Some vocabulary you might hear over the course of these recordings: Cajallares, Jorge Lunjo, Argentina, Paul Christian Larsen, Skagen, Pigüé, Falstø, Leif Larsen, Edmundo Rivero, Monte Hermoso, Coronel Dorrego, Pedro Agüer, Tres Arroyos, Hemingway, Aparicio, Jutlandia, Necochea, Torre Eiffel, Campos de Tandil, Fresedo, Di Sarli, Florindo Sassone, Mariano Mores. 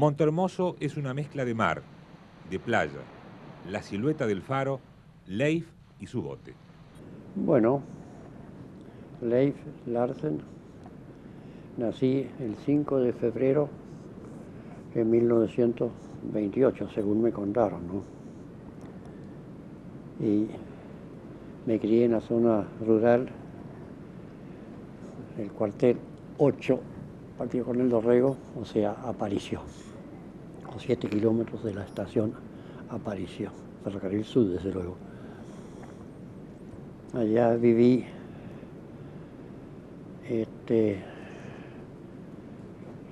Monte Hermoso es una mezcla de mar, de playa, la silueta del faro, Leif y su bote. Bueno, Leif Larsen, nací el 5 de febrero de 1928, según me contaron, ¿no? Y me crié en la zona rural, el cuartel 8, partido Coronel Dorrego, o sea, Aparicio, o 7 kilómetros de la estación Aparicio, ferrocarril sur, desde luego. Allá viví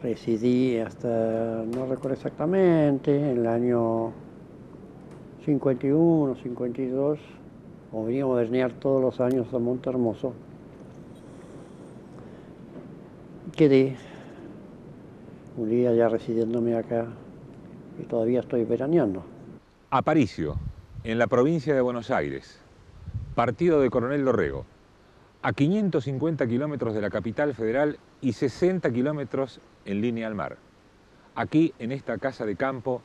residí hasta, no recuerdo exactamente, en el año 51, 52, o veníamos a veranear todos los años a Monte Hermoso. Quedé un día ya residiéndome acá y todavía estoy veraneando. Aparicio, en la provincia de Buenos Aires, partido de Coronel Dorrego, a 550 kilómetros de la capital federal y 60 kilómetros en línea al mar. Aquí, en esta casa de campo,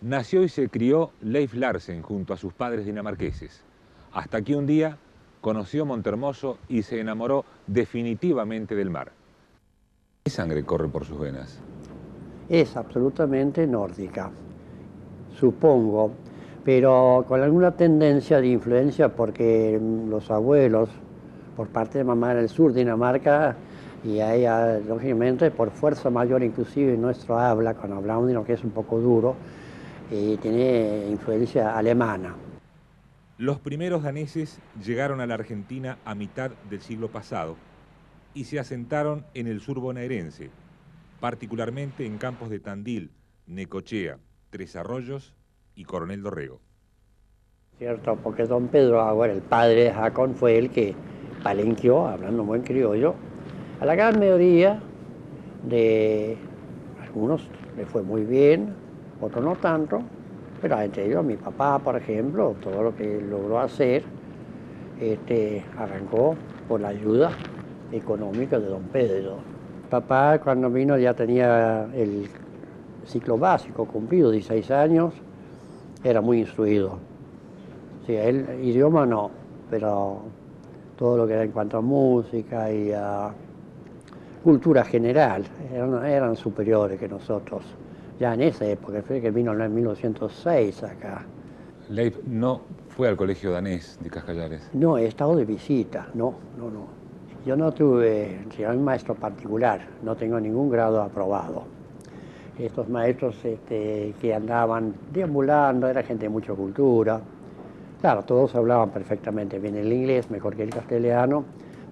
nació y se crió Leif Larsen junto a sus padres dinamarqueses. Hasta que un día conoció Monte Hermoso y se enamoró definitivamente del mar. ¿Qué sangre corre por sus venas? Es absolutamente nórdica, supongo, pero con alguna tendencia de influencia porque los abuelos, por parte de mamá del sur de Dinamarca, y a ella, lógicamente, por fuerza mayor, inclusive en nuestro habla, cuando hablamos de lo que es un poco duro, y tiene influencia alemana. Los primeros daneses llegaron a la Argentina a mitad del siglo pasado y se asentaron en el sur bonaerense, particularmente en Campos de Tandil, Necochea, Tres Arroyos y Coronel Dorrego. Cierto, porque don Pedro Agüer, el padre de Jacón, fue el que palenqueó, hablando buen criollo, a la gran mayoría de algunos le fue muy bien, otros no tanto, pero entre ellos mi papá, por ejemplo, todo lo que logró hacer arrancó por la ayuda económica de don Pedro. Papá, cuando vino, ya tenía el ciclo básico cumplido, 16 años, era muy instruido. O sea, él, idioma no, pero todo lo que era en cuanto a música y a cultura general, eran superiores que nosotros. Ya en esa época, fue que vino en 1906 acá. Leif no fue al colegio danés de Cajallares. No, he estado de visita, no. Yo no tuve un maestro particular, no tengo ningún grado aprobado. Estos maestros que andaban deambulando, era gente de mucha cultura. Claro, todos hablaban perfectamente bien el inglés, mejor que el castellano,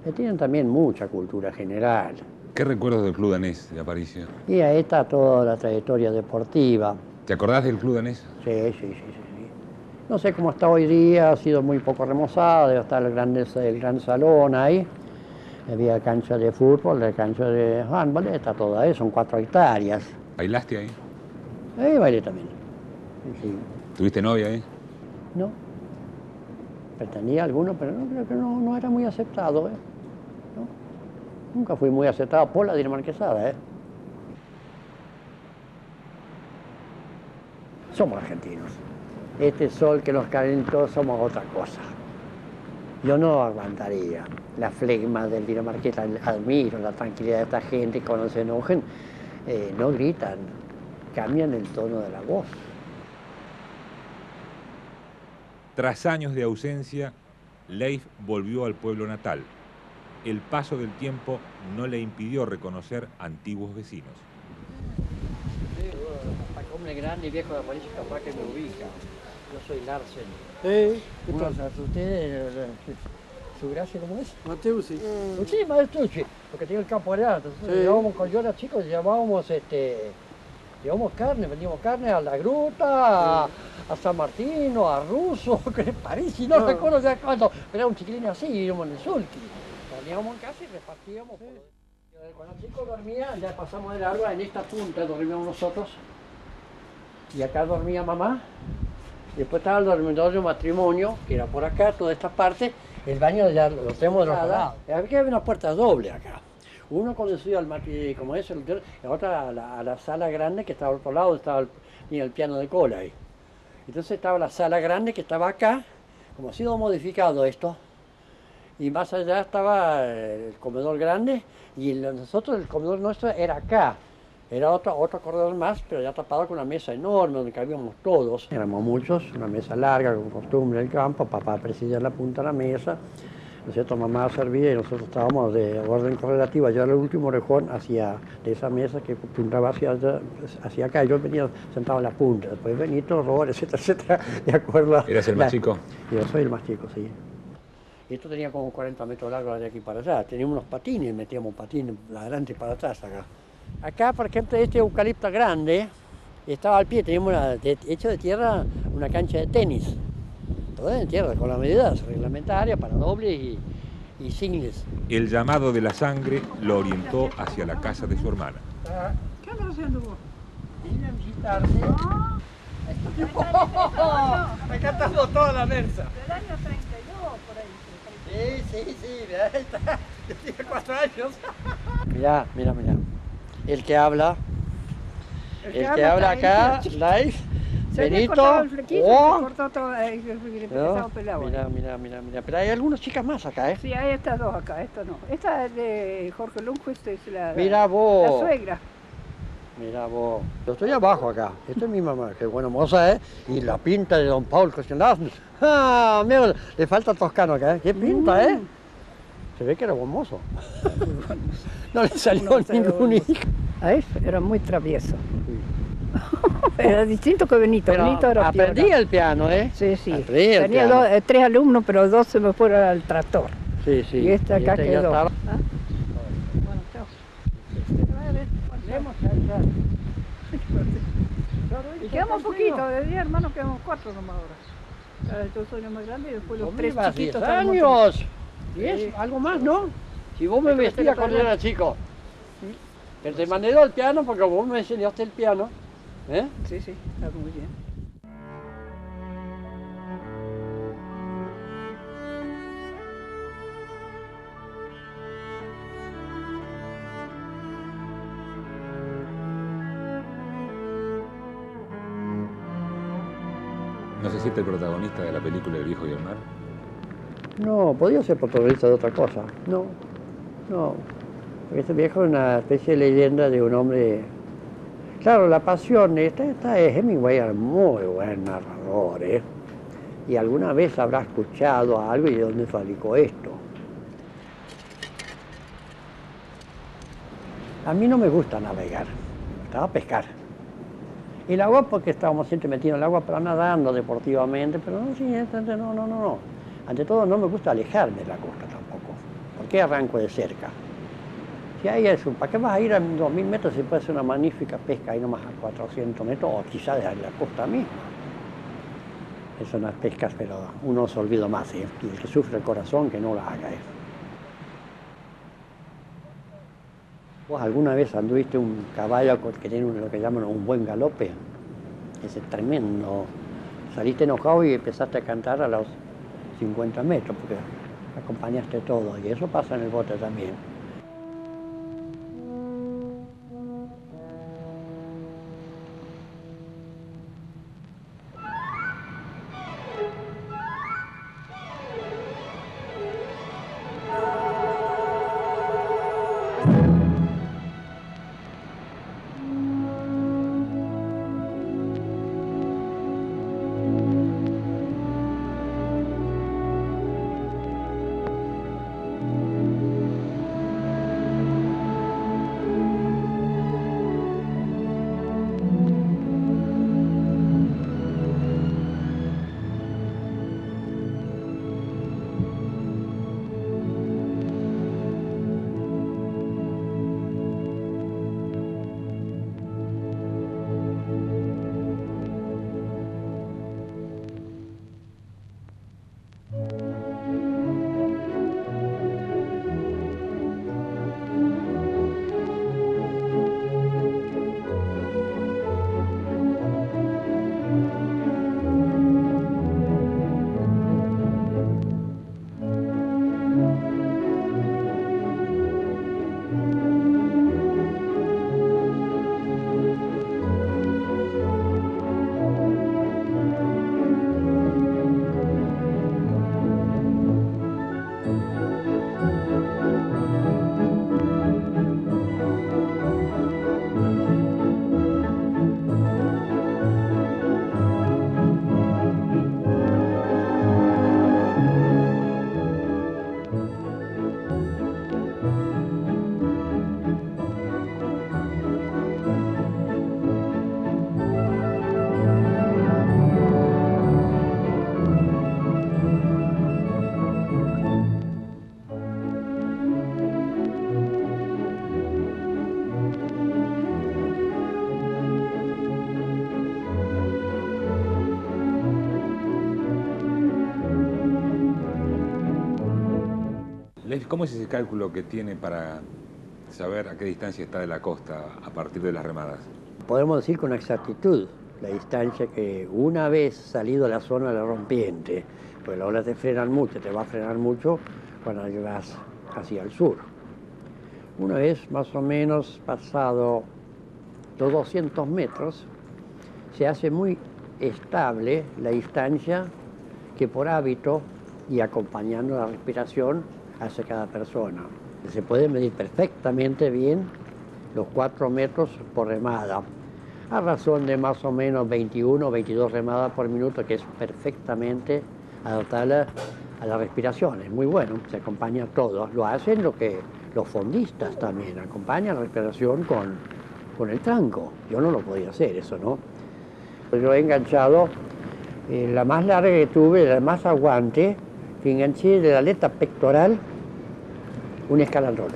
pero tienen también mucha cultura general. ¿Qué recuerdas del club danés de Aparicio? Y ahí está toda la trayectoria deportiva. ¿Te acordás del club danés? Sí. No sé cómo está hoy día, ha sido muy poco remozado, debe estar el gran salón ahí. Había cancha de fútbol, la cancha de handball, está toda ahí, son 4 hectáreas. ¿Bailaste ahí? Bailé también. Sí. ¿Tuviste novia ahí? No. Pretendía alguno, pero no, creo que no era muy aceptado. ¿No? Nunca fui muy aceptado por la dinamarquesada. Somos argentinos. Este sol que nos calentó somos otra cosa. Yo no aguantaría la flegma del dinamarqués, admiro la tranquilidad de esta gente, cuando se enojen, no gritan, cambian el tono de la voz. Tras años de ausencia, Leif volvió al pueblo natal. El paso del tiempo no le impidió reconocer antiguos vecinos. Hombre grande y viejo de Aparicio, capaz que me ubica. Yo soy Larsen. ¿Qué pasa? ¿Usted? ¿Su gracia cómo es? Mateusi. Sí, Mateusi, porque tenía el campo allá. Entonces llevábamos, cuando yo era chico, llamábamos llevamos carne, vendíamos carne a La Gruta, a San Martín, a Russo, que le parece, no recuerdo ya cuándo, era un chiquilín así, íbamos en el sulky. Salíamos en casa y repartíamos. Cuando el chico dormía, ya pasamos de largo, en esta punta dormíamos nosotros, y acá dormía mamá. Después estaba el dormitorio matrimonio, que era por acá, toda esta parte, el baño ya lo tenemos de los lados. Había una puerta doble acá. Uno conducía al mati, como eso, la otra a la sala grande que estaba al otro lado, estaba el piano de cola ahí. Entonces estaba la sala grande que estaba acá, como ha sido modificado esto, y más allá estaba el comedor grande, y nosotros, el comedor nuestro era acá. Era otro corredor más, pero ya tapado con una mesa enorme donde cabíamos todos. Éramos muchos, una mesa larga, con costumbre del campo, papá presidía en la punta de la mesa, ¿no es cierto? Mamá servía y nosotros estábamos de orden correlativa. Yo era el último orejón hacia de esa mesa que puntaba hacia acá. Yo venía sentado en la punta, después Benito, Robert, etcétera, etcétera, de acuerdo. ¿Eras el más chico? Yo soy el más chico, sí. Esto tenía como 40 metros largos de aquí para allá. Teníamos unos patines, metíamos patines adelante y para atrás acá. Acá, por ejemplo, este eucalipto grande estaba al pie, teníamos hecho de tierra una cancha de tenis, todo en tierra, con las medidas reglamentarias para dobles y singles. El llamado de la sangre lo orientó hacia la casa de su hermana. ¿Qué andas haciendo vos? Vine a visitarte. No. Me cantando toda la versa. Del año 32, por ahí. Sí, ahí está. Yo tenía 4 años. Mirá. El que habla acá, Leif, Benito, Mira. Pero hay algunas chicas más acá, ¿eh? Sí, hay estas dos acá, esta no. Esta es de Jorge Lunjo, esta es la suegra. Mira vos. Yo estoy abajo acá. Esta es mi mamá, qué buena moza, ¿eh? Y la pinta de don Paul Christian Larsen. ¡Ah! Mira, le falta toscano acá, ¿eh? ¡Qué pinta, eh! Se ve que era buen mozo. No le salió ningún hijo. A eso era muy travieso. Sí. Era distinto que Benito. Pero Benito era aprendí piano. El piano, ¿eh? Sí. Tenía 3 alumnos, pero 2 se me fueron al tractor. Sí. Y esta acá quedó. Estaba... ¿Ah? Bueno, chao. Y quedamos poquito, de 10 hermanos quedamos 4 nomás ahora. Yo soy más grande y después los 3 chiquitos. ¡Años! Y eso, algo más, ¿no? Si vos me vestías cuando era chico, pero te mandé el piano porque vos me enseñaste el piano, ¿eh? Sí, está muy bien. ¿No se siente el protagonista de la película El viejo y el mar? No, podía ser protagonista de otra cosa, no. Porque este viejo es una especie de leyenda de un hombre... Claro, la pasión, esta es Hemingway, era muy buen narrador, ¿eh? Y alguna vez habrá escuchado algo y de dónde fabricó esto. A mí no me gusta navegar, me gustaba pescar. Y el agua porque estábamos siempre metidos en el agua para nadando deportivamente, pero no. Ante todo, no me gusta alejarme de la costa tampoco. ¿Por qué arranco de cerca? Si hay eso, ¿para qué vas a ir a 2000 metros si puede hacer una magnífica pesca ahí nomás a 400 metros o quizás de la costa misma? Es unas pescas, pero uno se olvida más, ¿eh? Y el que sufre el corazón que no la haga, ¿eh? ¿Vos alguna vez anduviste un caballo que tiene lo que llaman un buen galope? Ese es tremendo. Saliste enojado y empezaste a cantar a los 50 metros, porque acompañaste todo, y eso pasa en el bote también. ¿Cómo es ese cálculo que tiene para saber a qué distancia está de la costa a partir de las remadas? Podemos decir con exactitud la distancia que una vez salido a la zona de la rompiente, pues las olas te frenan mucho, te va a frenar mucho cuando llegas hacia el sur. Una vez más o menos pasado los 200 metros, se hace muy estable la distancia que por hábito y acompañando la respiración hace cada persona. Se puede medir perfectamente bien los 4 metros por remada, a razón de más o menos 21 o 22 remadas por minuto, que es perfectamente adaptable a la respiración. Es muy bueno, se acompaña todo. Lo hacen lo que los fondistas también, acompañan la respiración con el tranco. Yo no lo podía hacer, eso no. Yo he enganchado, la más larga que tuve, la más aguante, que enganché de la aleta pectoral un escalandrón.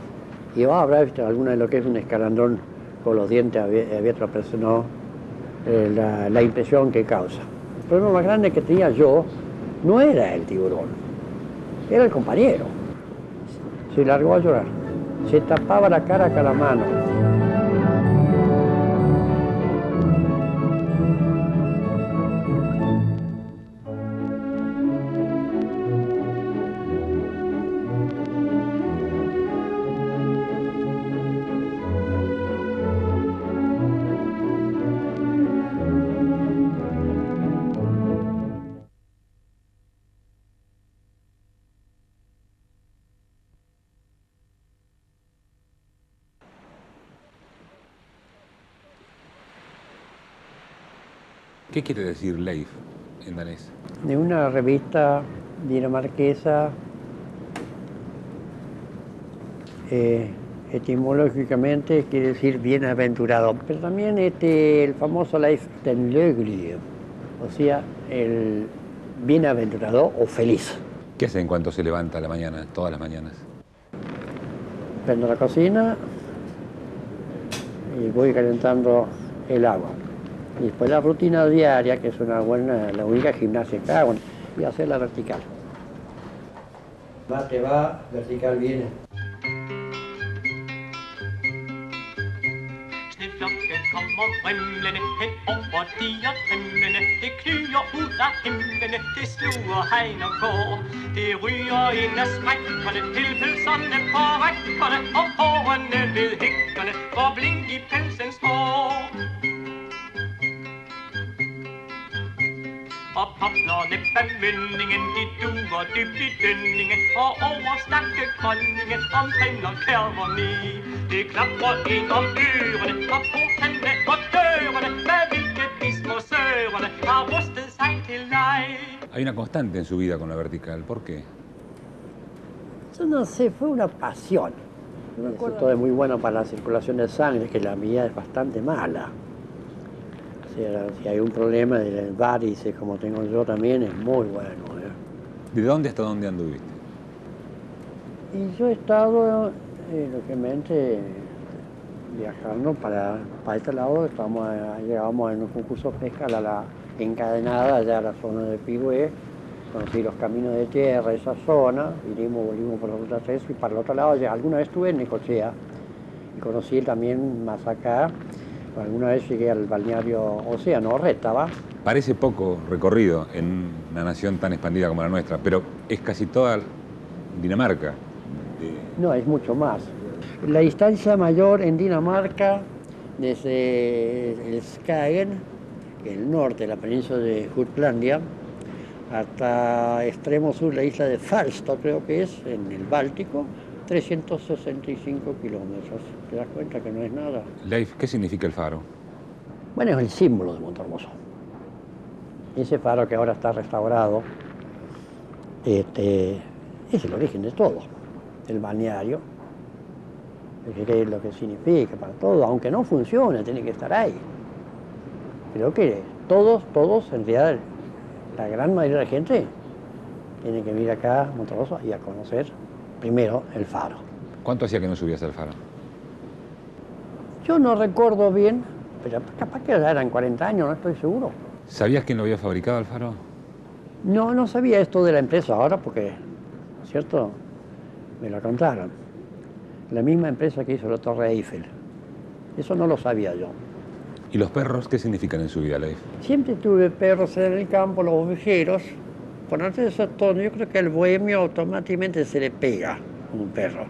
Y va a habrá visto alguna de lo que es un escalandrón con los dientes abiertos, pero eso no, la impresión que causa. El problema más grande que tenía yo no era el tiburón, era el compañero. Se largó a llorar, se tapaba la cara con la mano. ¿Qué quiere decir Leif en danés? De una revista dinamarquesa, etimológicamente quiere decir bienaventurado. Pero también el famoso Leif den Lyglige, o sea, el bienaventurado o feliz. ¿Qué hace en cuanto se levanta a la mañana, todas las mañanas? Prendo la cocina y voy calentando el agua. Y después la rutina diaria, que es una buena, la única gimnasia que hago, y hacerla vertical. Va, te va, vertical viene. Hay una constante en su vida con la vertical, ¿por qué? Yo no sé, fue una pasión. Todo es muy bueno para la circulación de sangre, que la mía es bastante mala. Si hay un problema del varices, como tengo yo también, es muy bueno. ¿De dónde hasta dónde anduviste? Y yo he estado, lógicamente, viajando para este lado. Llegábamos en un concurso de pesca la encadenada, allá a la zona de Pigüé. Conocí los caminos de tierra, esa zona. Vinimos, volvimos por la ruta 3 y para el otro lado. Alguna vez estuve en Necochea y conocí también más acá. Alguna vez llegué al balneario Océano, Rétaba. Parece poco recorrido en una nación tan expandida como la nuestra, pero es casi toda Dinamarca. No, es mucho más. La distancia mayor en Dinamarca, desde el Skagen, el norte de la península de Jutlandia, hasta extremo sur, la isla de Falstø, creo que es, en el Báltico, 365 kilómetros. ¿Te das cuenta que no es nada? Leif, ¿qué significa el faro? Bueno, es el símbolo de Monte Hermoso. Ese faro que ahora está restaurado es el origen de todo. El balneario, es lo que significa para todo, aunque no funcione, tiene que estar ahí. Creo que todos, en realidad, la gran mayoría de la gente tiene que venir acá a Monte Hermoso y a conocer primero el faro. ¿Cuánto hacía que no subías al faro? Yo no recuerdo bien, pero capaz que ya eran 40 años, no estoy seguro. ¿Sabías quién lo había fabricado el faro? No, no sabía esto de la empresa ahora porque, ¿cierto? me lo contaron. La misma empresa que hizo la Torre Eiffel. Eso no lo sabía yo. ¿Y los perros qué significan en su vida, Leif? Siempre tuve perros en el campo, los ovejeros. Por antes de esos tonos, yo creo que al bohemio automáticamente se le pega un perro.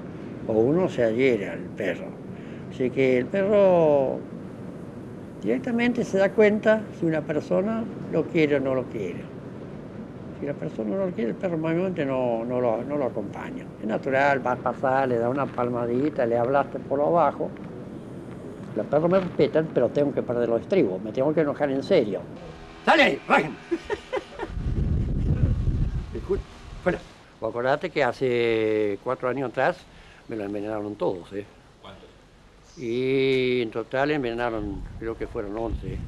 O uno se adhiera al perro. Así que el perro directamente se da cuenta si una persona lo quiere o no lo quiere. Si la persona no lo quiere, el perro normalmente no lo acompaña. Es natural, va a pasar, le da una palmadita, le hablaste por abajo. Los perros me respetan, pero tengo que perder los estribos, me tengo que enojar en serio. ¡Dale ahí! ¡Bajen! Fuera. Vos acordate que hace 4 años atrás me lo envenenaron todos, ¿eh? ¿Cuántos? Y en total envenenaron, creo que fueron 11.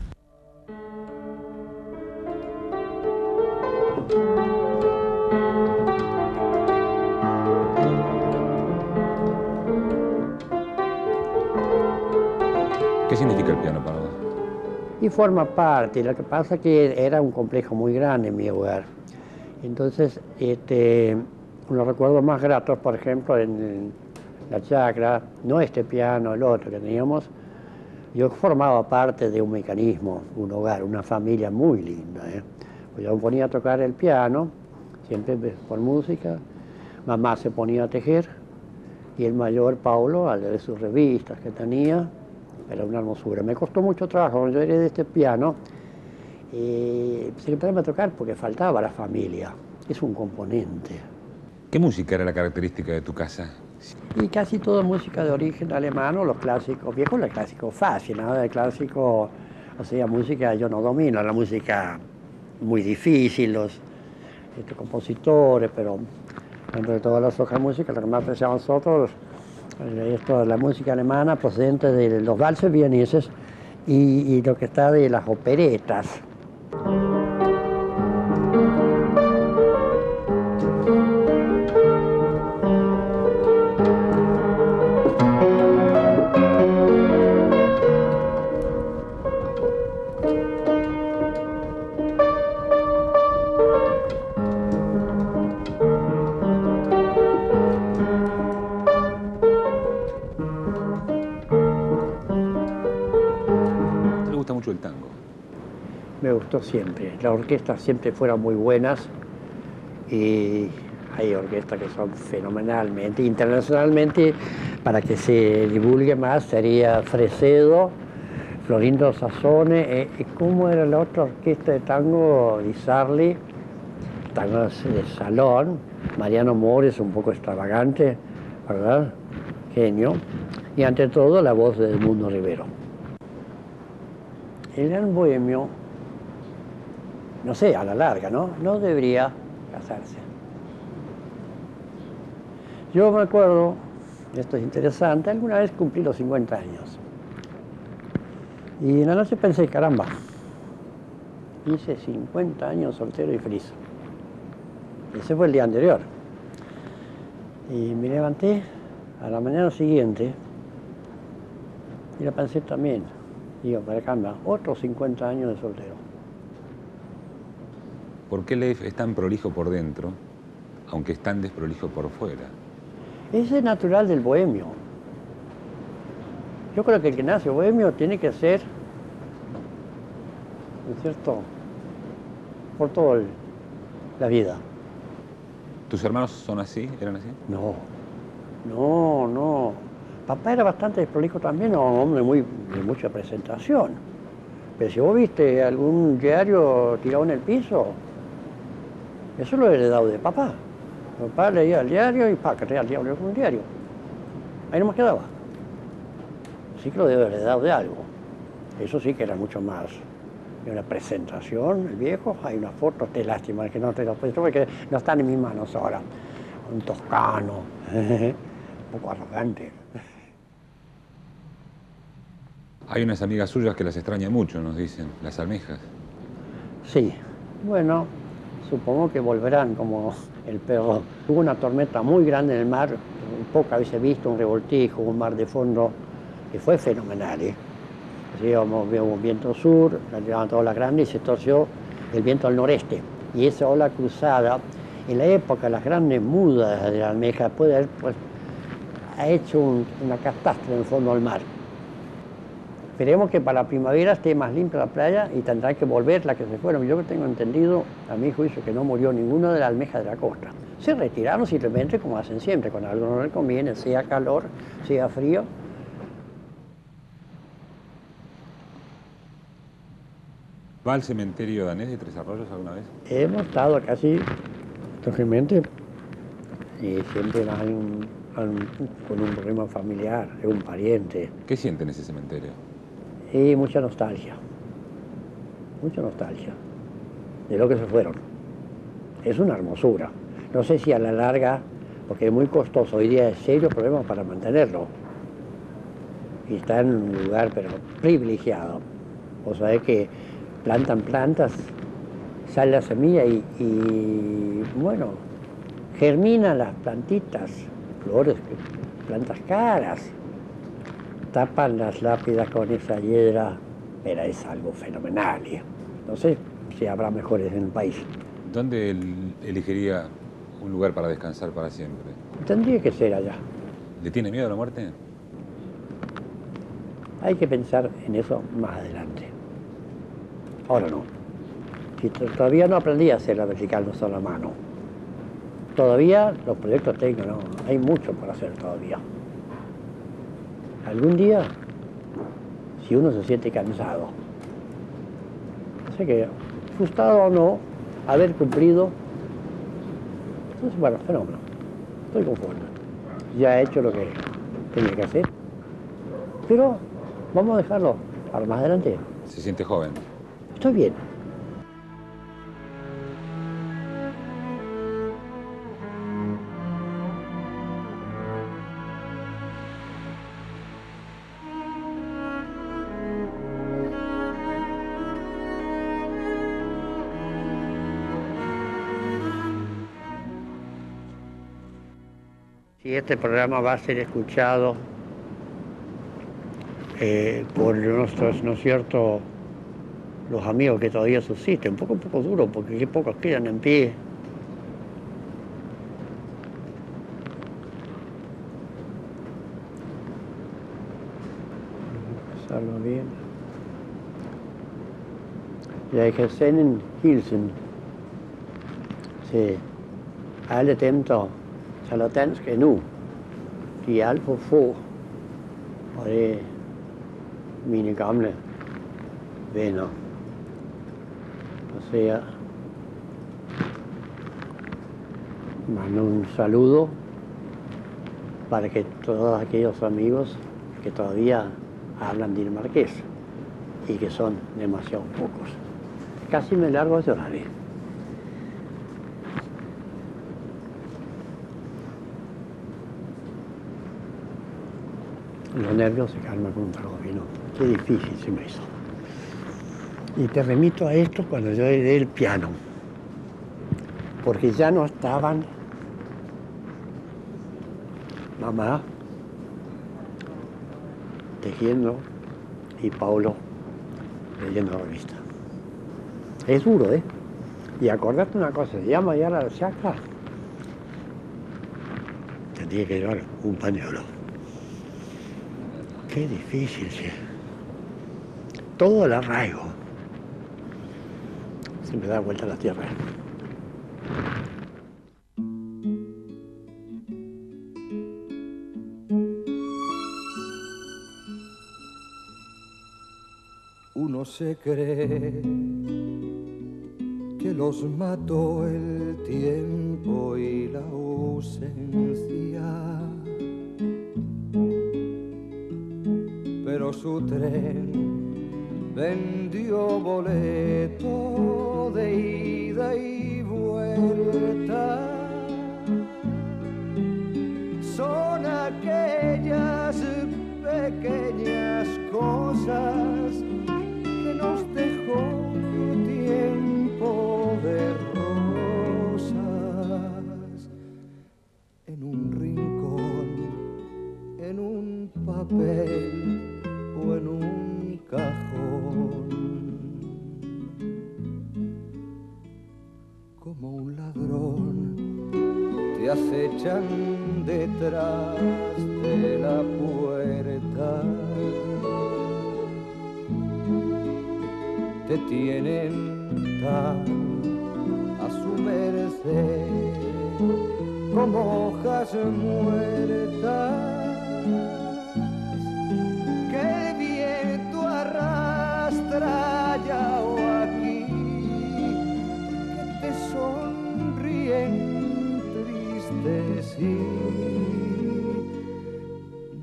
¿Qué significa el piano para vos? Y forma parte, lo que pasa es que era un complejo muy grande en mi hogar. Entonces, los recuerdos más gratos, por ejemplo, en la chacra, no este piano, el otro que teníamos, yo formaba parte de un mecanismo, un hogar, una familia muy linda, ¿eh? Pues yo me ponía a tocar el piano, siempre por música, mamá se ponía a tejer, y el mayor, Paulo, al leer sus revistas que tenía, era una hermosura. Me costó mucho trabajo, cuando yo heredé este piano, siempre me tocaba porque faltaba la familia, es un componente. ¿Qué música era la característica de tu casa? Y casi toda música de origen alemano, los clásicos viejos, los clásicos fáciles, nada de clásico, o sea, música yo no domino, la música muy difícil, los compositores, pero entre todas las hojas de música, lo que más apreciamos nosotros, esto, la música alemana procedente de los valses vieneses y lo que está de las operetas. Siempre. Las orquestas siempre fueron muy buenas y hay orquestas que son fenomenalmente, internacionalmente, para que se divulgue más, sería Fresedo, Florindo Sassone, ¿cómo era la otra orquesta de tango? Di Sarli, tango de salón, Mariano Mores, un poco extravagante, ¿verdad? Genio. Y ante todo, la voz de Edmundo Rivero. El gran bohemio, no sé, a la larga, ¿no? No debería casarse. Yo me acuerdo, esto es interesante, alguna vez cumplí los 50 años. Y en la noche pensé, caramba, hice 50 años soltero y feliz. Ese fue el día anterior. Y me levanté a la mañana siguiente y la pensé también. Digo, para caramba, otros 50 años de soltero. ¿Por qué Leif es tan prolijo por dentro, aunque es tan desprolijo por fuera? Ese es natural del bohemio. Yo creo que el que nace bohemio tiene que ser, ¿no es cierto?, por toda la vida. ¿Tus hermanos son así? ¿Eran así? No, no, no. Papá era bastante desprolijo también, un hombre de mucha presentación. Pero si vos viste algún diario tirado en el piso, eso lo he heredado de papá. Mi papá leía el diario y pa, creía el diario con un diario. Ahí no más quedaba. Sí que lo debo heredado de algo. Eso sí que era mucho más. Hay una presentación, el viejo, hay una foto, te lástima que no te la presento porque no están en mis manos ahora. Un toscano, un poco arrogante. Hay unas amigas suyas que las extraña mucho, nos dicen, las almejas. Sí, bueno, supongo que volverán como el perro. Hubo una tormenta muy grande en el mar, pocas veces visto, un revoltijo, un mar de fondo, que fue fenomenal, ¿eh? Así, hubo un viento sur, la llevaban todas las grandes y se torció el viento al noreste. Y esa ola cruzada en la época, las grandes mudas de la almeja, puede haber, pues, ha hecho una catástrofe en el fondo del mar. Esperemos que para la primavera esté más limpia la playa y tendrá que volver las que se fueron. Yo tengo entendido, a mi juicio, que no murió ninguna de las almejas de la costa. Se retiraron simplemente como hacen siempre, cuando algo no les conviene, sea calor, sea frío. ¿Va al cementerio danés de Tres Arroyos alguna vez? Hemos estado casi constantemente y siempre hay con un problema familiar, de un pariente. ¿Qué siente en ese cementerio? Y mucha nostalgia de lo que se fueron. Es una hermosura. No sé si a la larga, porque es muy costoso, hoy día es serio problema para mantenerlo. Y está en un lugar pero privilegiado. Vos sabés que plantan plantas, sale la semilla y bueno, germinan las plantitas, flores, plantas caras. Tapan las lápidas con esa hiedra, pero es algo fenomenal. No sé si habrá mejores en el país. ¿Dónde elegiría un lugar para descansar para siempre? Tendría que ser allá. ¿Le tiene miedo a la muerte? Hay que pensar en eso más adelante. Ahora no. Si todavía no aprendí a hacer la vertical, no solo a mano. Todavía los proyectos tengo, no, hay mucho por hacer todavía. Algún día, si uno se siente cansado, sé que frustrado o no, haber cumplido, entonces bueno, fenómeno, estoy conforme. Ya he hecho lo que tenía que hacer, pero vamos a dejarlo para más adelante. ¿Se siente joven? Estoy bien. Este programa va a ser escuchado por nuestros, ¿no es cierto?, los amigos que todavía subsisten. Un poco duro, porque qué pocos quedan en pie. Pasarlo bien. Ya que Senen Hilsen. Sí. Alle dem der taler dansk endnu. De er alt for få, og det er mine gamle venner. O sea, mando un saludo para que todos aquellos amigos que todavía hablan dinamarqués y que son demasiado pocos. Casi me largo a llorar. Los nervios se calman con un trago de vino. Qué difícil se me hizo. Y te remito a esto cuando yo heredé el piano. Porque ya no estaban mamá tejiendo y Paulo leyendo revista. Es duro, ¿eh? Y acordate una cosa, ya mañana la chacra tendría que llevar un pañuelo. Qué difícil, sí. Todo el arraigo. Se me da vuelta la tierra. Uno se cree que los mató el tiempo y la ausencia. Pero su tren vendió boleto de ida y vuelta. Son aquellas pequeñas cosas que nos dejó un tiempo de rosas en un rincón, en un papel. Como un ladrón acechan detrás de la puerta. Te tienen tan a su merced como hojas muertas que el viento arrastra ya o aquí, que te sonríen tristes y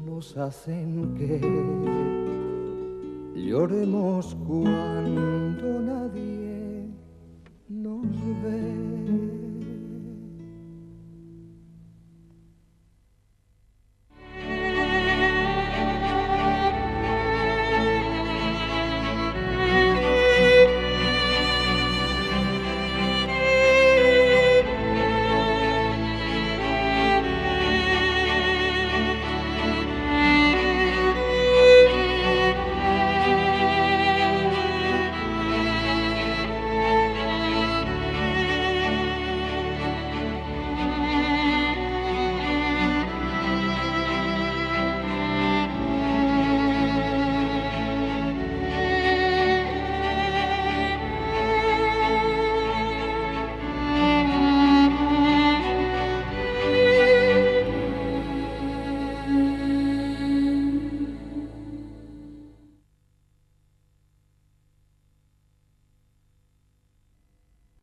nos hacen que lloremos cuando